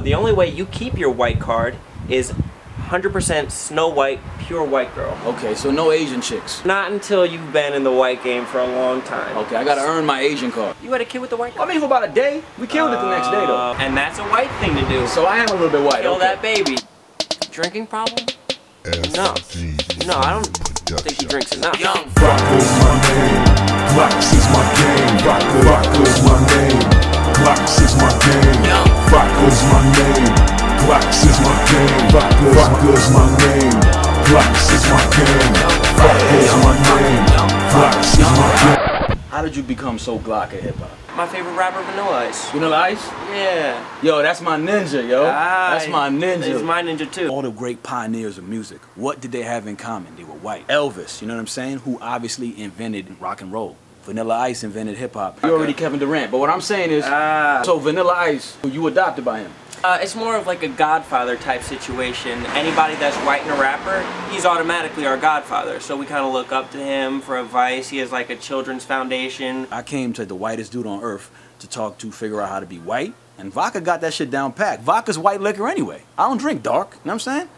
The only way you keep your white card is 100% Snow White, pure white girl. Okay, so no Asian chicks. Not until you've been in the white game for a long time. Okay, I gotta earn my Asian card. You had a kid with the white card? I mean, for about a day. We killed it the next day, though. And that's a white thing to do. So I am a little bit white. Kill that baby. Drinking problem? No. No, I don't think she drinks enough. Young Rocko's my name. Glocks is my game. Rocko's my name. Glocks is my game. Rocko's my name. Glocks is my game. Rocko's my name. Glocks is my game. Rocko's my name. Glocks is my game. How did you become so Glock at hip hop? My favorite rapper, Vanilla Ice. Vanilla Ice? Yeah. Yo, that's my ninja, yo. That's my ninja. He's my ninja, too. All the great pioneers of music, what did they have in common? They were white. Elvis, you know what I'm saying? Who obviously invented rock and roll. Vanilla Ice invented hip-hop. You're already Kevin Durant, but what I'm saying is, so Vanilla Ice, you adopted by him? It's more of like a Godfather type situation. Anybody that's white and a rapper, he's automatically our Godfather. So we kind of look up to him for advice. He has like a children's foundation. I came to the whitest dude on earth to talk to, figure out how to be white. And Vodka got that shit down packed. Vodka's white liquor anyway. I don't drink dark, you know what I'm saying?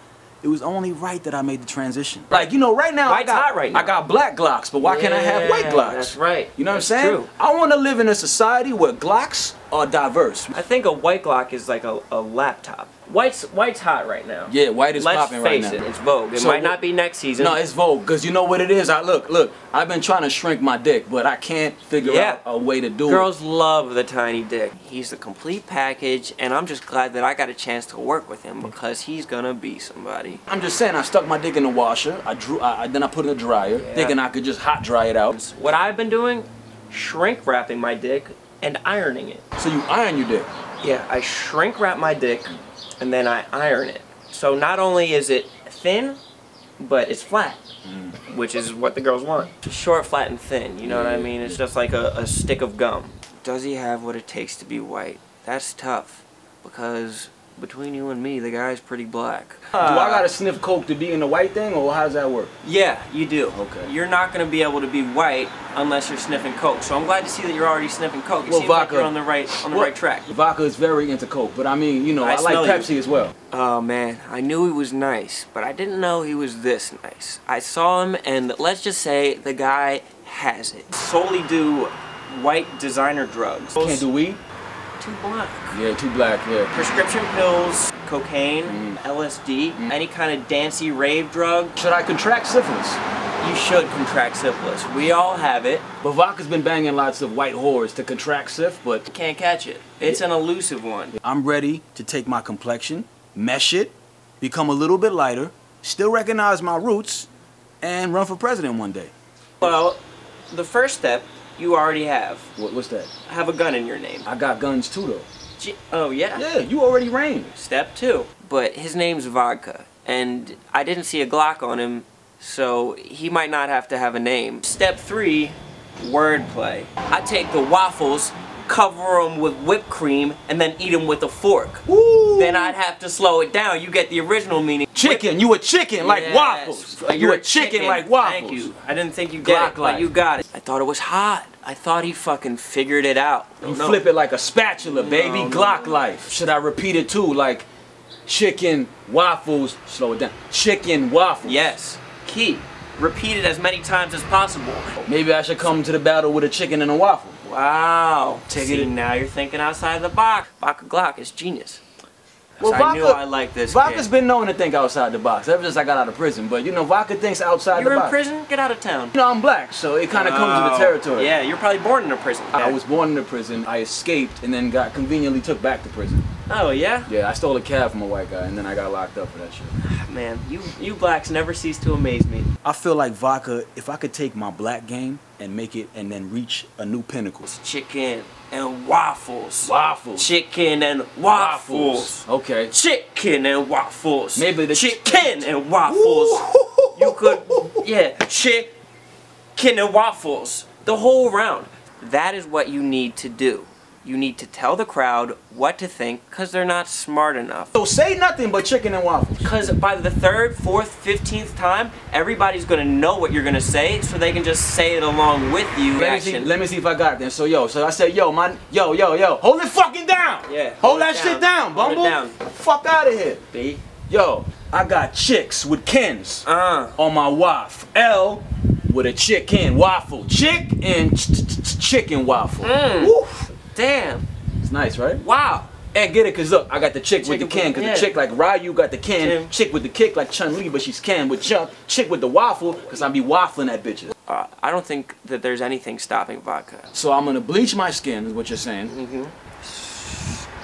It was only right that I made the transition. Like, you know, right now, I got black Glocks, but why can't I have white Glocks? That's right. You know what I'm saying? True. I want to live in a society where Glocks are diverse. I think a white Glock is like a laptop. White's hot right now. Yeah, white is popping right now. Let's face it, it's Vogue. It might not be next season. No, it's Vogue, because you know what it is? Look, I've been trying to shrink my dick, but I can't figure out a way to do it. Girls love the tiny dick. He's the complete package, and I'm just glad that I got a chance to work with him, because he's gonna be somebody. I'm just saying, I stuck my dick in the washer, then I put it in the dryer, thinking I could just hot dry it out. What I've been doing, shrink wrapping my dick and ironing it. So you iron your dick? Yeah, I shrink wrap my dick and then I iron it. So not only is it thin, but it's flat, which is what the girls want. Short, flat, and thin, you know what I mean? It's just like a stick of gum. Does he have what it takes to be white? That's tough, because between you and me, the guy's pretty black. Do I gotta sniff coke to be in the white thing, or how does that work? Yeah, you do. Okay. You're not gonna be able to be white unless you're sniffing coke. So I'm glad to see that you're already sniffing coke. Well, Vodka, like you're on the right track. Vodka is very into coke, but I mean, you know, I like Pepsi as well. Oh man, I knew he was nice, but I didn't know he was this nice. I saw him, and let's just say the guy has it. Solely do white designer drugs. Can't do weed? Too black. Yeah, too black, yeah. Prescription pills, cocaine, LSD, any kind of dancey rave drug. Should I contract syphilis? You should contract syphilis. We all have it. But Vodka's been banging lots of white whores to contract syph, but can't catch it. It's an elusive one. I'm ready to take my complexion, mesh it, become a little bit lighter, still recognize my roots, and run for president one day. Well, the first step you already have. What's that? Have a gun in your name. I got guns too, though. Oh, yeah? Yeah, you already reigned. Step two. But his name's Vodka, and I didn't see a Glock on him, so he might not have to have a name. Step three, wordplay. I take the waffles, cover them with whipped cream, and then eat them with a fork. Woo! Then I'd have to slow it down. You get the original meaning. Chicken. You a chicken like waffles. You're a chicken like waffles. Thank you. I didn't think you got it, but you got it. I thought it was hot. I thought he fucking figured it out. You flip it like a spatula, baby. Glock life. Should I repeat it too? Like chicken, waffles, slow it down. Chicken, waffles. Yes. Key. Repeat it as many times as possible. Maybe I should come to the battle with a chicken and a waffle. Wow. See, now you're thinking outside the box. Vodka Glock is genius. Well, Vodka, I knew I liked this Vodka's been known to think outside the box ever since I got out of prison. But, you know, Vodka thinks outside the box. You're in prison? Get out of town. You know, I'm black, so it kind of comes with the territory. Yeah, you're probably born in a prison. I was born in a prison. I escaped and then got conveniently took back to prison. Oh, yeah? Yeah, I stole a cab from a white guy and then I got locked up for that shit. Man, you blacks never cease to amaze me. I feel like Vodka, if I could take my black game and make it and then reach a new pinnacle. It's chicken and waffles. Waffles. Chicken and waffles. Okay. Chicken and waffles. Maybe the chicken and waffles. Ooh. You could, chicken and waffles. The whole round. That is what you need to do. You need to tell the crowd what to think because they're not smart enough. So say nothing but chicken and waffles. Because by the third, fourth, 15th time, everybody's going to know what you're going to say, so they can just say it along with you. Let me see if I got it then. So I said, yo, hold it fucking down. Yeah. Hold that shit down, Bumble. Hold it down. Fuck out of here. B. Yo, I got chicks with Kens on my waff. L with a chicken waffle. Chicken waffle. Woof. Damn. It's nice, right? Wow. And get it, cause look, I got the chick with the can, cause the chick like Ryu got the can, chick with the kick like Chun-Li, but she's can with jump, chick with the waffle, cause I be waffling at bitches. I don't think that there's anything stopping vodka. So I'm gonna bleach my skin, is what you're saying.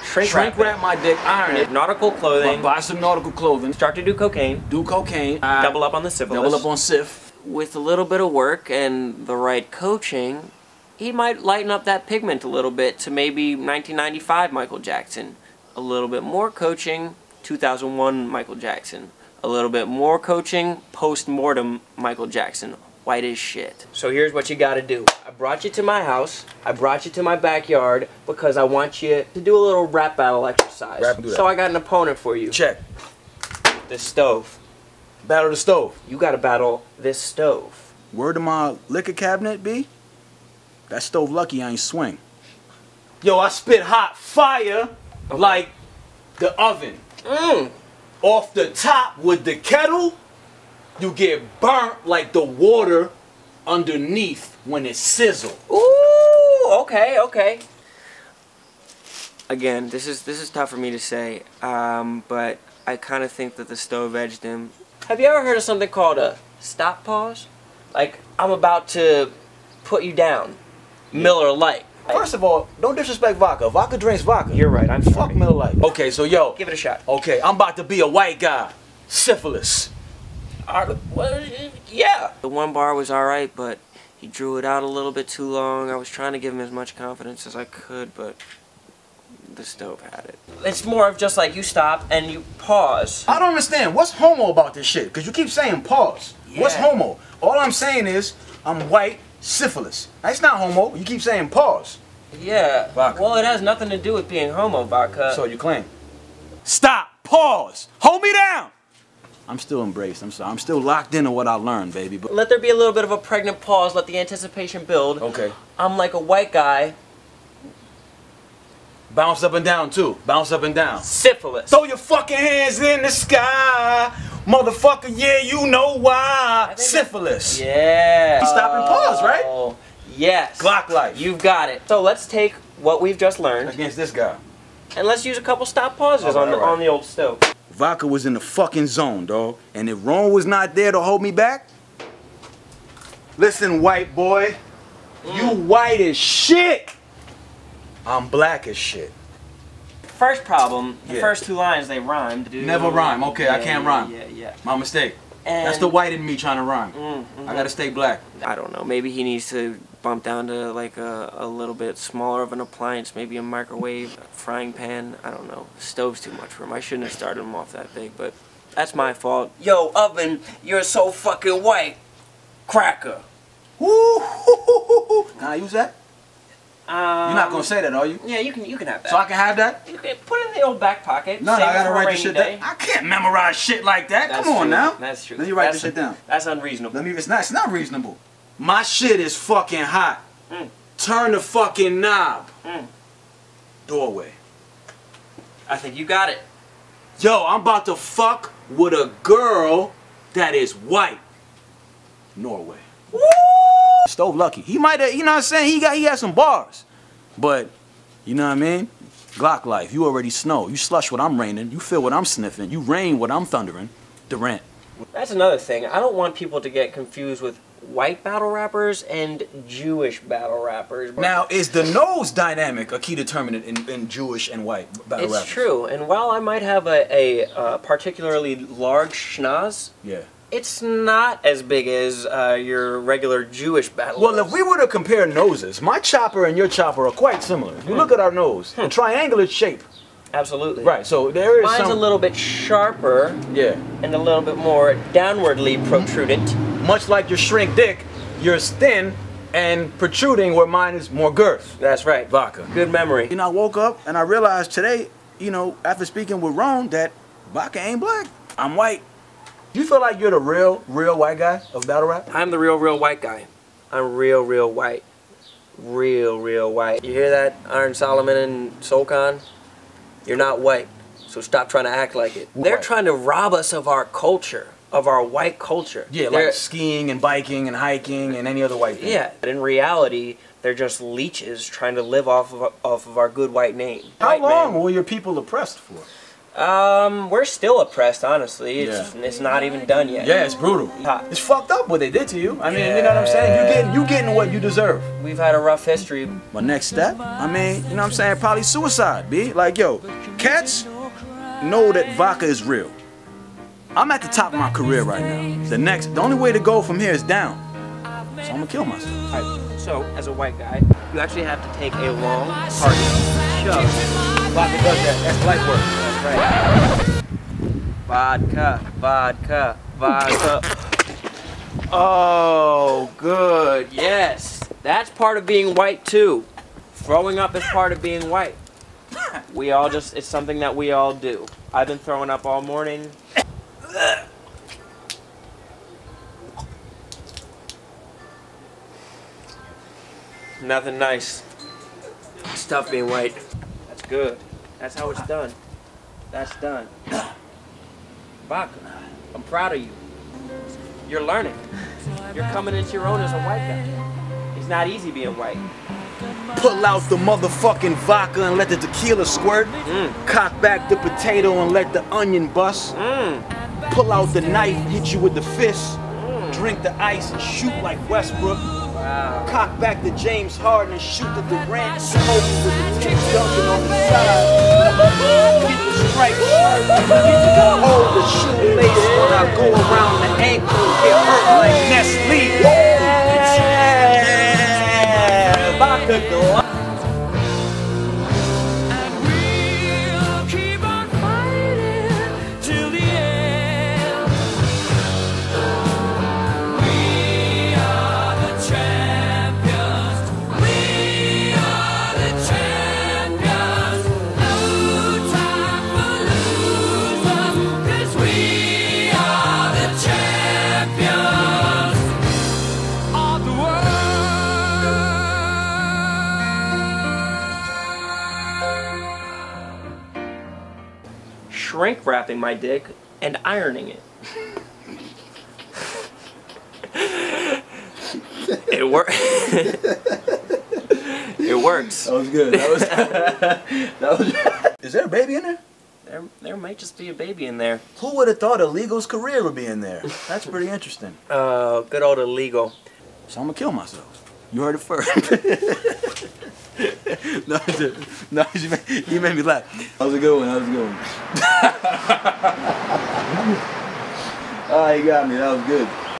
Shrink wrap my dick, iron it. Nautical clothing. Buy some nautical clothing. Start to do cocaine. Double up on the syphilis. Double up on syph. With a little bit of work and the right coaching, he might lighten up that pigment a little bit to maybe 1995 Michael Jackson. A little bit more coaching, 2001 Michael Jackson. A little bit more coaching, post-mortem Michael Jackson. White as shit. So here's what you gotta do. I brought you to my house, I brought you to my backyard, because I want you to do a little rap battle exercise. So I got an opponent for you. Check. The stove. Battle the stove. You gotta battle this stove. Word to my liquor cabinet, B? That stove lucky I ain't swing. Yo, I spit hot fire like the oven. Off the top with the kettle, you get burnt like the water underneath when it sizzles. Ooh, okay, okay. Again, this is tough for me to say, but I kind of think that the stove edged him. Have you ever heard of something called a stop pause? Like, I'm about to put you down. Miller Lite. First of all, don't disrespect vodka. Vodka drinks vodka. You're right, I'm sorry. Fuck Miller Lite. Okay, so yo. Give it a shot. Okay, I'm about to be a white guy. Syphilis. Yeah. The one bar was alright, but he drew it out a little bit too long. I was trying to give him as much confidence as I could, but the stove had it. It's more of just like you stop and you pause. I don't understand. What's homo about this shit? Because you keep saying pause. Yeah. What's homo? All I'm saying is I'm white. Syphilis. That's not homo. You keep saying pause. Yeah. Vodka. Well, it has nothing to do with being homo, vodka. So you claim. Stop. Pause. Hold me down. I'm still embraced. I'm sorry. I'm still locked into what I learned, baby. But let there be a little bit of a pregnant pause. Let the anticipation build. Okay. I'm like a white guy. Bounce up and down, too. Bounce up and down. Syphilis. Throw your fucking hands in the sky. Motherfucker, yeah, you know why. Syphilis. Yeah. Stop and pause, right? Yes. Glock life. You've got it. So let's take what we've just learned. Against this guy. And let's use a couple stop pauses on the old stove. Vodka was in the fucking zone, dog. And if Rone was not there to hold me back, listen, white boy, you white as shit. I'm black as shit. First problem, the first two lines, they rhymed, dude. Never rhyme, okay, I can't rhyme. Yeah. My mistake. And that's the white in me trying to rhyme. I gotta stay black. I don't know, maybe he needs to bump down to like a little bit smaller of an appliance, maybe a microwave, a frying pan, I don't know. The stove's too much for him. I shouldn't have started him off that big, but that's my fault. Yo, oven, you're so fucking white. Cracker. Woo! Can I use that? You're not gonna say that, are you? Yeah, you can have that. So I can have that? You can put it in the old back pocket. No, I gotta write this shit down. I can't memorize shit like that. Come on now. That's true. Let me write this shit down. That's unreasonable. It's not reasonable. My shit is fucking hot. Turn the fucking knob. Doorway. I think you got it. Yo, I'm about to fuck with a girl that is white. Norway. Woo! Stove lucky. He might have, you know what I'm saying? He got some bars. But, you know what I mean? Glock life. You already snow. You slush what I'm raining. You feel what I'm sniffing. You rain what I'm thundering. Durant. That's another thing. I don't want people to get confused with white battle rappers and Jewish battle rappers. Now, is the nose dynamic a key determinant in Jewish and white battle rappers? It's true. And while I might have a particularly large schnoz, it's not as big as your regular Jewish battle. Well, if we were to compare noses, my chopper and your chopper are quite similar. If you look at our nose, the triangular shape. Absolutely. Right, so there is mine's a little bit sharper and a little bit more downwardly protrudent. Much like your shrink dick, yours thin and protruding where mine is more girth. That's right. Vodka. Good memory. You know, I woke up and I realized today, you know, after speaking with Rone, that vodka ain't black. I'm white. Do you feel like you're the real white guy of battle rap? I'm the real white guy. I'm real white. Real white. You hear that, Iron Solomon and Solcon? You're not white, so stop trying to act like it. They're trying to rob us of our culture, of our white culture. Yeah, like skiing and biking and hiking and any other white thing. Yeah, but in reality, they're just leeches trying to live off of our good white name. How long were your people oppressed for? We're still oppressed, honestly. It's not even done yet. Yeah, it's brutal. It's fucked up what they did to you. I mean, you know what I'm saying? You getting what you deserve. We've had a rough history. My next step, I mean, you know what I'm saying? Probably suicide, B. Like, yo, cats know that vodka is real. I'm at the top of my career right now. The only way to go from here is down. So I'm gonna kill myself. All right. So, as a white guy, you actually have to take a long, hard shove. Vodka does that. That's light work. Right. Vodka. Oh, good. Yes. That's part of being white, too. Throwing up is part of being white. We all just, it's something that we all do. I've been throwing up all morning. Nothing nice. It's tough being white. That's good. That's how it's done. That's done. Vodka, I'm proud of you. You're learning. You're coming into your own as a white guy. It's not easy being white. Pull out the motherfucking vodka and let the tequila squirt. Cock back the potato and let the onion bust. Pull out the knife, hit you with the fist. Drink the ice and shoot like Westbrook. Wow. Cock back the James Harden and shoot the Durant. Smoke with the Tim Duncan on the side. Get the stripes, hold the shoelace when I go around the ankle. It hurt like Nestle. Yeah, Vodka Glock. Shrink wrapping my dick and ironing it. It works. It works. That was good. That was Is there a baby in there? There might just be a baby in there. Who would have thought Illegal's career would be in there? That's pretty interesting. Good old Illegal. So I'm gonna kill myself. You heard it first. No, you made me laugh. That was a good one, Oh, you got me, that was good.